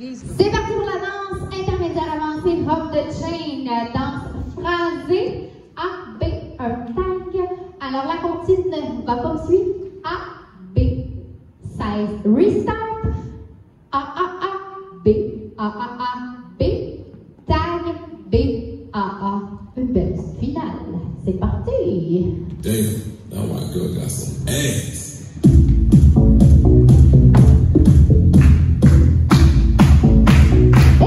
C'est parti pour la danse intermédiaire avancée, Off The Chain, danse phrasée, A, B, un tag. Alors la comptine va comme suit, A, B, 16, restart, A, B, A, B, tag, B, A, une belle finale. C'est parti! Damn, now my girl got some ass. Ooh, I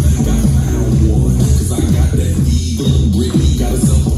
think I found one, cause I got that eagle grip, got some